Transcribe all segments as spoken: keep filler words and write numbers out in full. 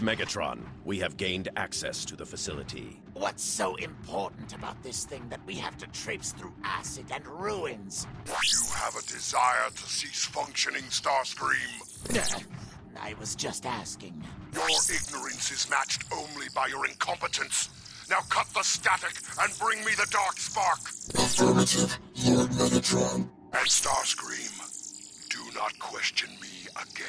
Megatron, we have gained access to the facility. What's so important about this thing that we have to traipse through acid and ruins? You have a desire to cease functioning, Starscream? I was just asking. Your ignorance is matched only by your incompetence. Now cut the static and bring me the Dark Spark. Affirmative, Lord Megatron. And Starscream, do not question me again.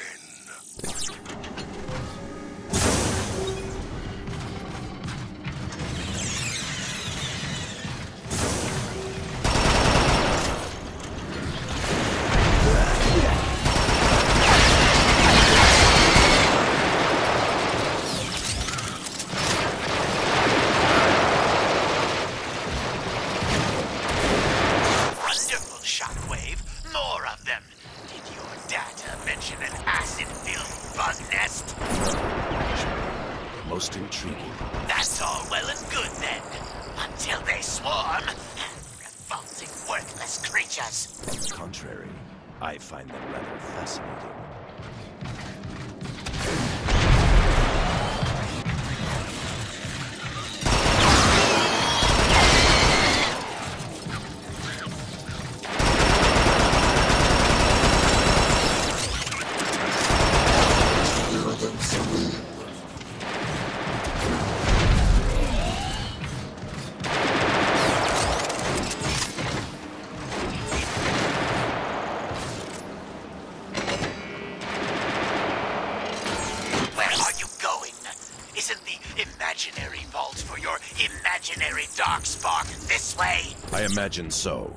Imagine so.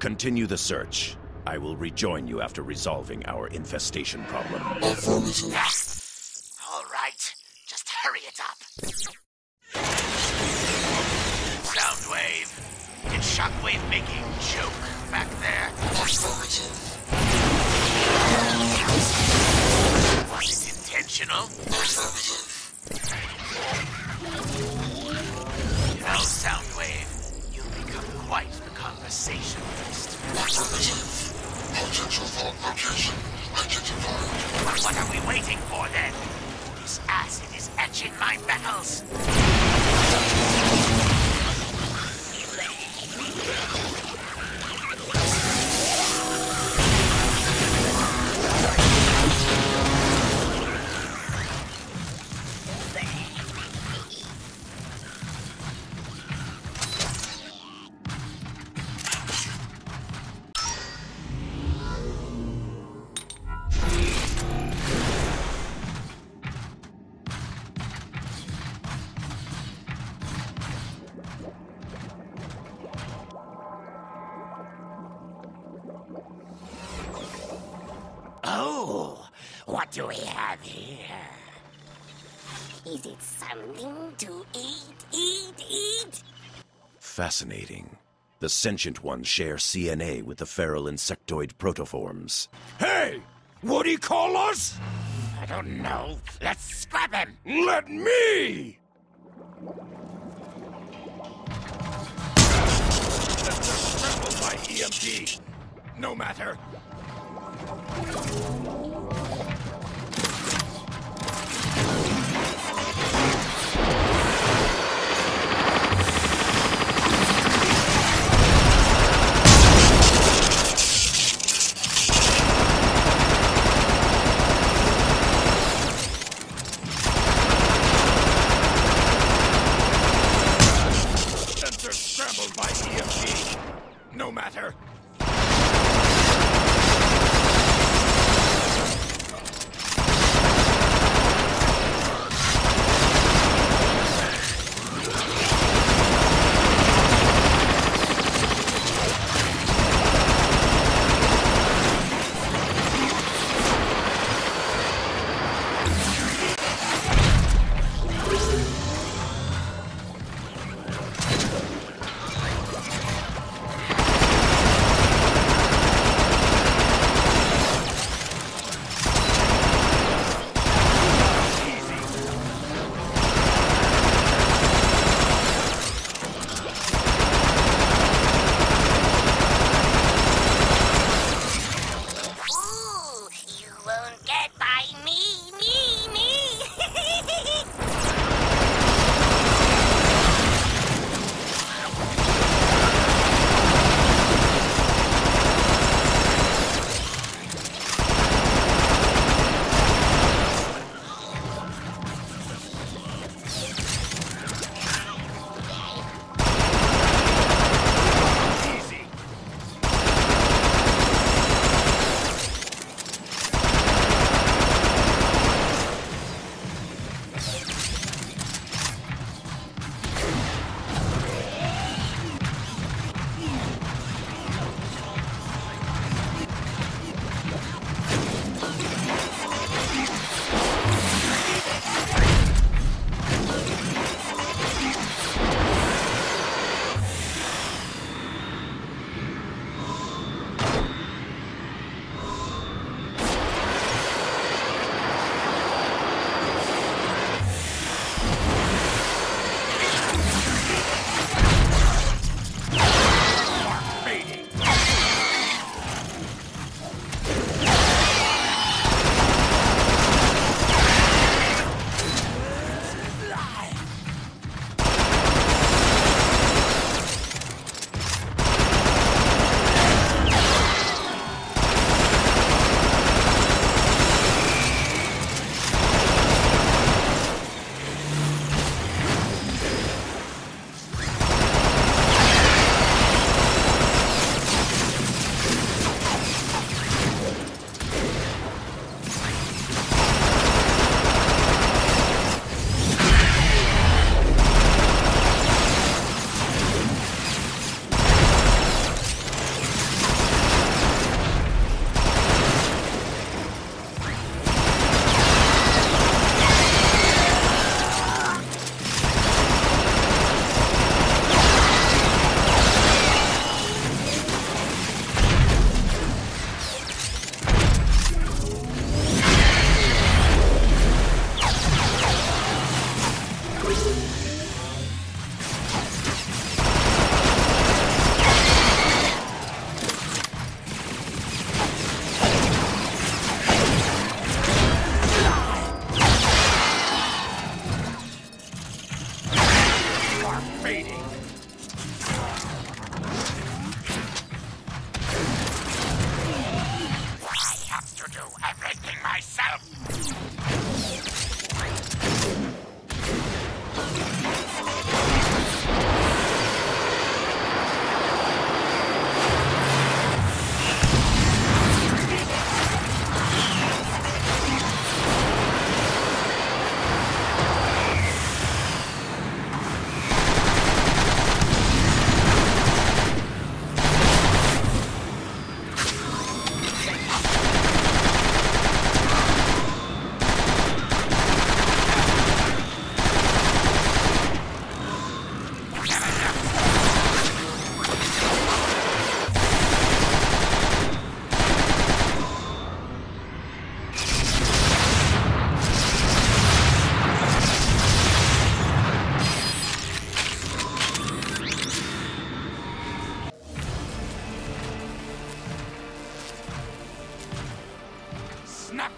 Continue the search. I will rejoin you after resolving our infestation problem. All right. Just hurry it up. Soundwave. Did Shockwave make a joke back there? Was it intentional? No, Soundwave. Quite the conversation list. Potential fault location identified. What are we waiting for then? This acid is etching my battles. What do we have here? Is it something to eat, eat, eat? Fascinating. The sentient ones share C N A with the feral insectoid protoforms. Hey! What'd he call us? I don't know. Let's scrap him! Let me! That's just crippled by E M G. No matter.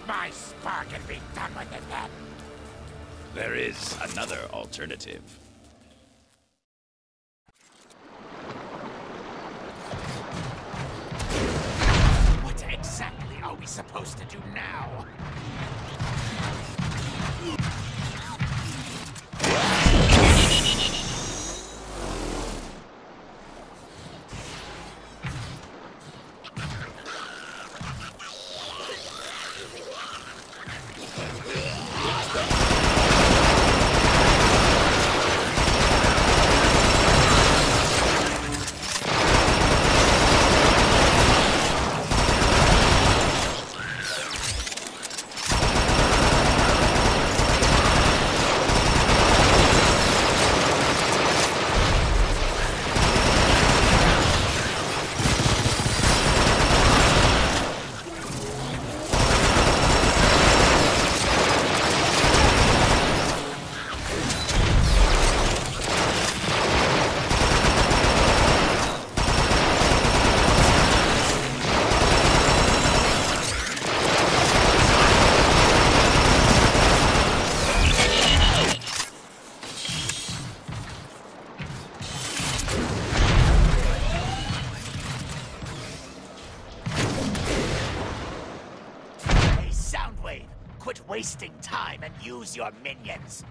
my spark and be done with it then. There is another alternative. What exactly are we supposed to do now? Wasting time and use your minions.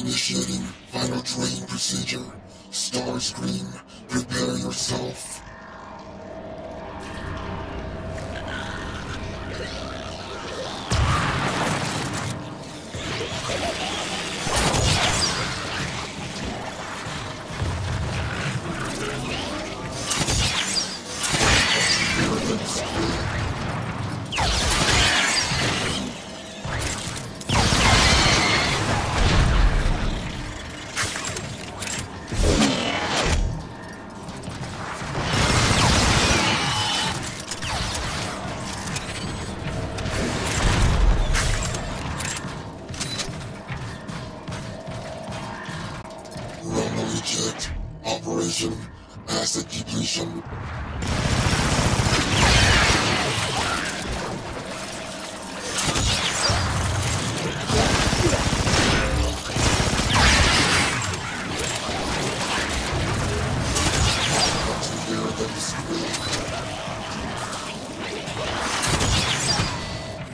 Initiating final training procedure. Starscream, prepare yourself. Reject Operation Asset Depletion.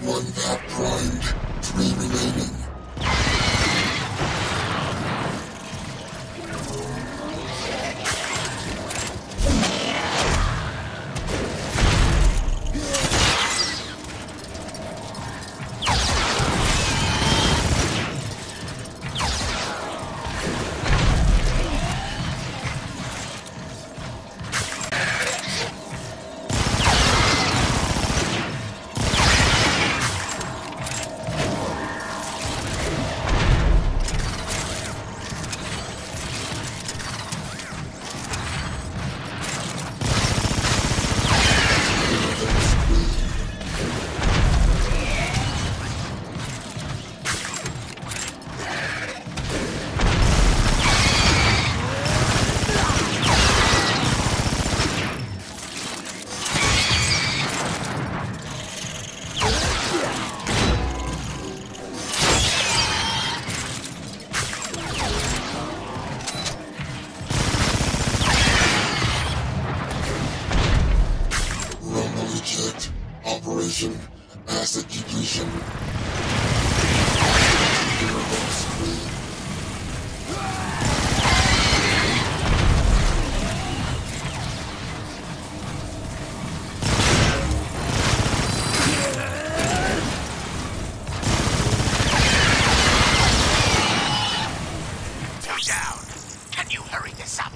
One that primed, three remaining. Asset depletion. They're down. Can you hurry this up?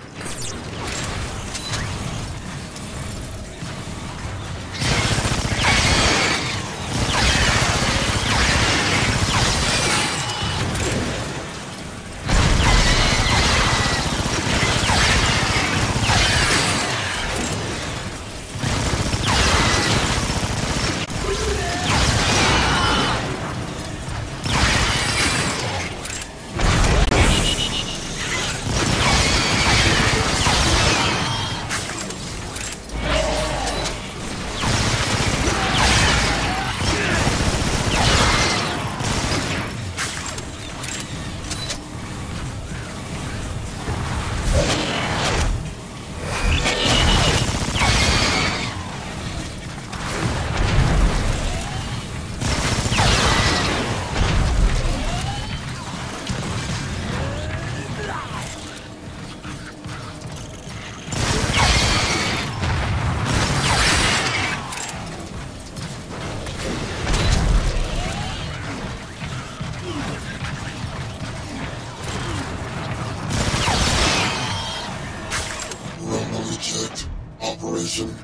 Operation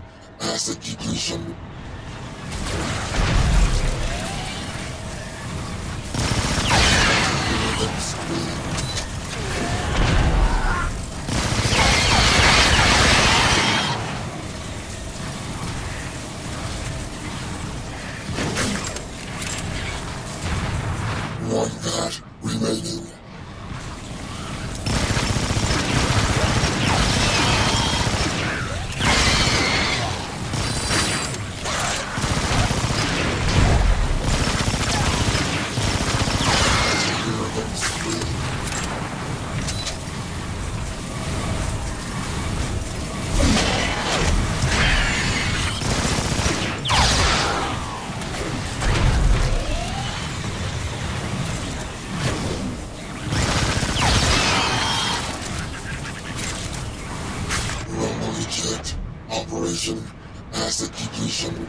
Asset Depletion. One that remaining. Operation Asset Depletion.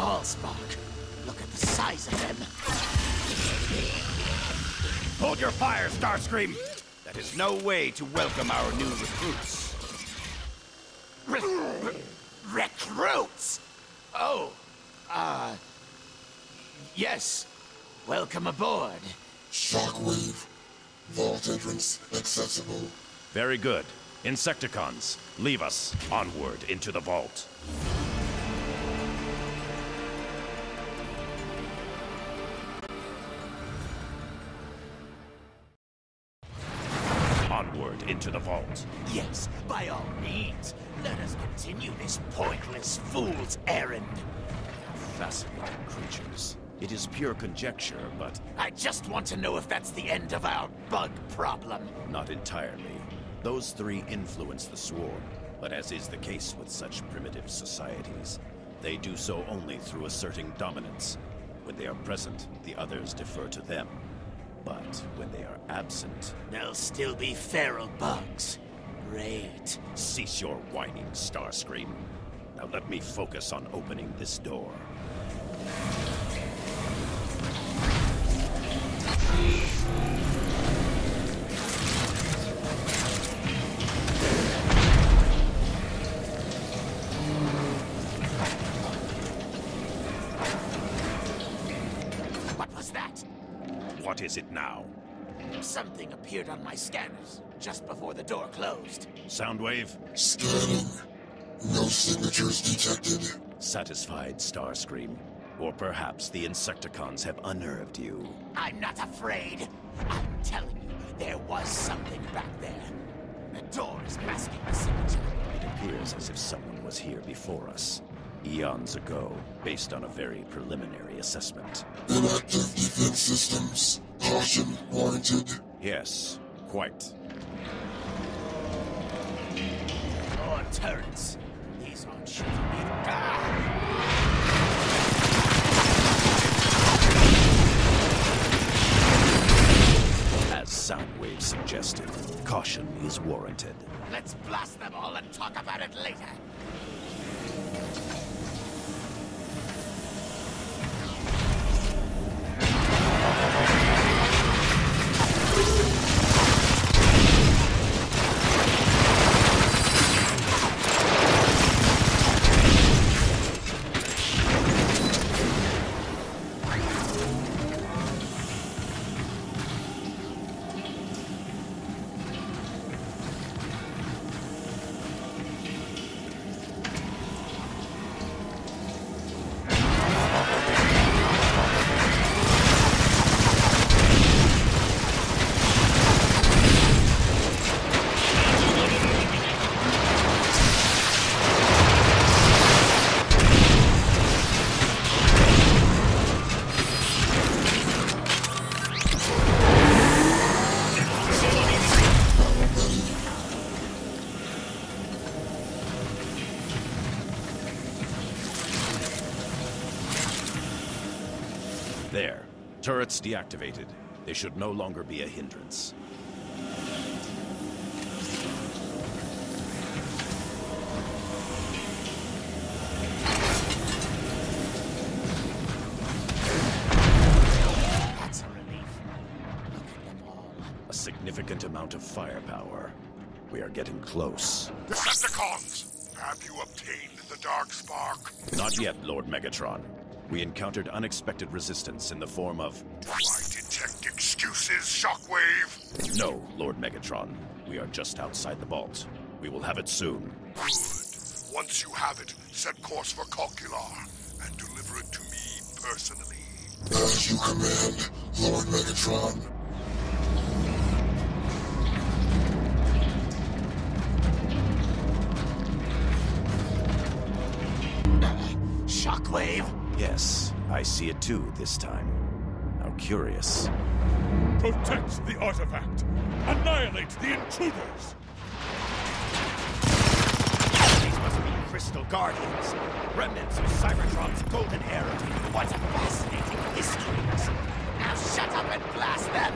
Dark Spark. Look at the size of them. Hold your fire, Starscream! That is no way to welcome our new recruits. Recruits? Oh, uh, yes. Welcome aboard. Shockwave. Vault entrance accessible. Very good. Insecticons, leave us. Onward into the vault. Onward into the vault. Yes, by all means. Let us continue this pointless fool's errand. Fascinating creatures. It is pure conjecture, but... I just want to know if that's the end of our bug problem. Not entirely. Those three influence the swarm, but as is the case with such primitive societies, they do so only through asserting dominance. When they are present, the others defer to them. But when they are absent... They'll still be feral bugs. Great. Cease your whining, Starscream. Now let me focus on opening this door. What was that? What is it now? Something appeared on my scanners just before the door closed. Soundwave? Scanning. No signatures detected. Satisfied, Starscream. Or perhaps the Insecticons have unnerved you. I'm not afraid. I'm telling you, there was something back there. The door is masking the signature. It appears as if someone was here before us, eons ago, based on a very preliminary assessment. Inactive defense systems. Caution warranted. Yes, quite. More turrets. These aren't shooting me. As Soundwave suggested, caution is warranted. Let's blast them all and talk about it later. Turrets deactivated. They should no longer be a hindrance. That's a relief. Look at them all. A significant amount of firepower. We are getting close. Decepticons! Have you obtained the Dark Spark? Not yet, Lord Megatron. We encountered unexpected resistance in the form of... Do I detect excuses, Shockwave? No, Lord Megatron. We are just outside the vault. We will have it soon. Good. Once you have it, set course for Calcular, and deliver it to me personally. As you command, Lord Megatron. Shockwave? Yes, I see it too this time. How curious. Protect the artifact! Annihilate the intruders! These must be Crystal Guardians, remnants of Cybertron's golden era. What a fascinating history! Now shut up and blast them!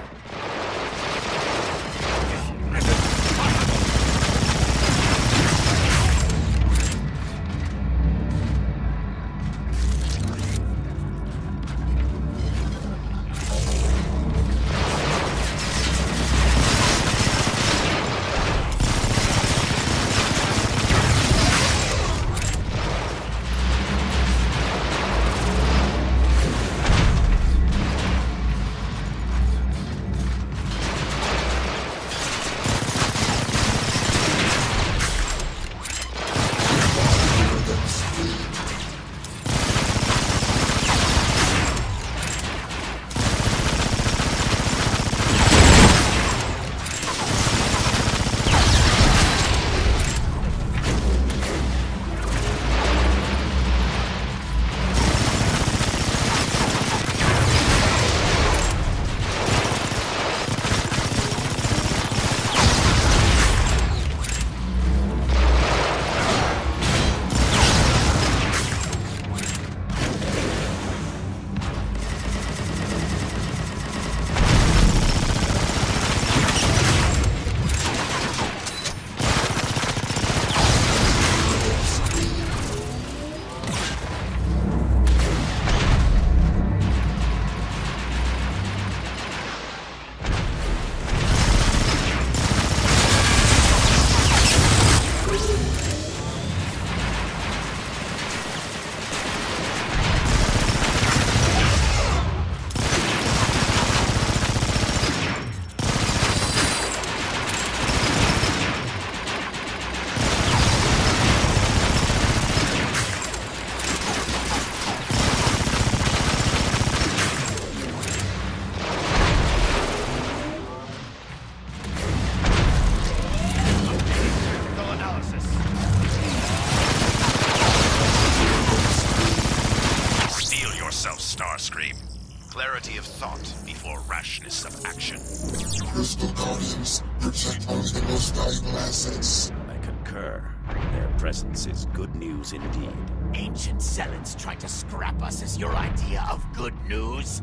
forces. I concur. Their presence is good news indeed. Ancient zealots trying to scrap us is your idea of good news?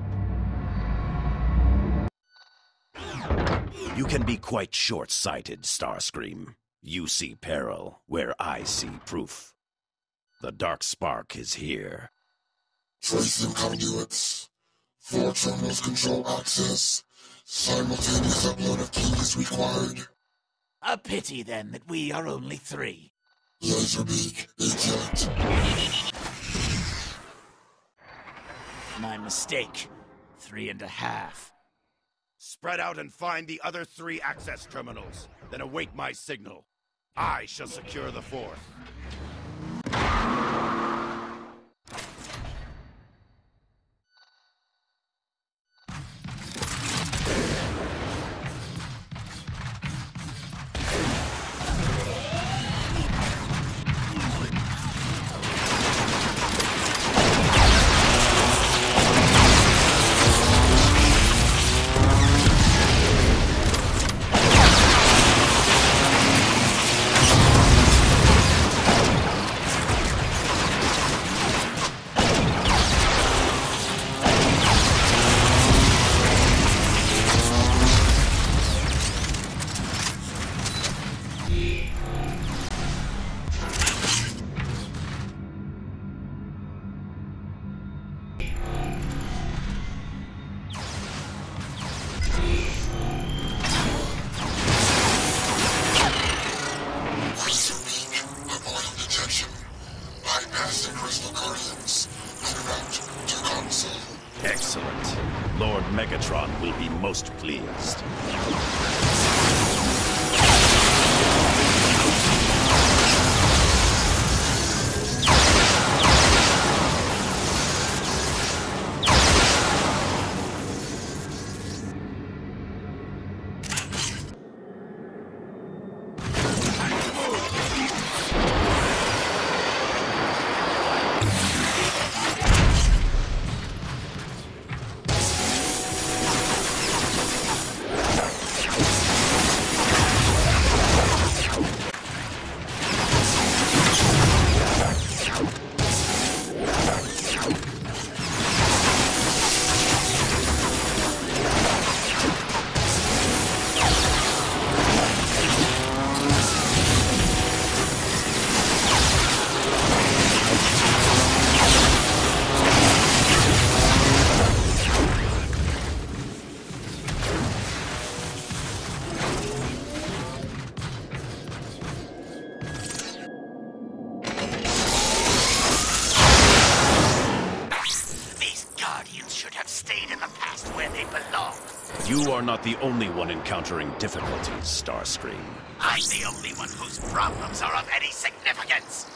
You can be quite short-sighted, Starscream. You see peril where I see proof. The Dark Spark is here. Tracing conduits. Four terminals control access. Simultaneous upload of keys required. A pity, then, that we are only three. Laserbeak, eject. My mistake. Three and a half. Spread out and find the other three access terminals. Then await my signal. I shall secure the fourth. Crystal Guardians, en route to console. Excellent. Lord Megatron will be most pleased. Not the only one encountering difficulties, Starscream. I'm the only one whose problems are of any significance!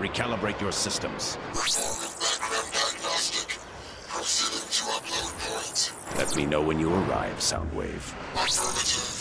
Recalibrate your systems. Performing background diagnostic. Proceeding to upload points. Let me know when you arrive, Soundwave. Affirmative.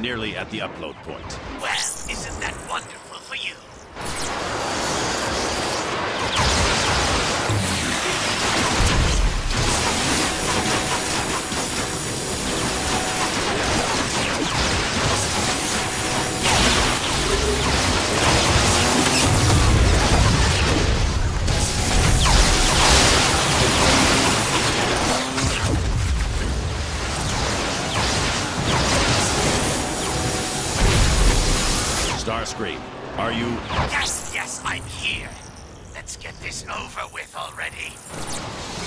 nearly at the upload point. Well, isn't that wonderful for you? Starscream, are you... Yes, yes, I'm here. Let's get this over with already.